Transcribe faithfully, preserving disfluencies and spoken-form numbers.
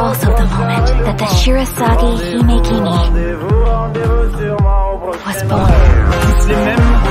also the moment that the Shirasagi Himekini was born.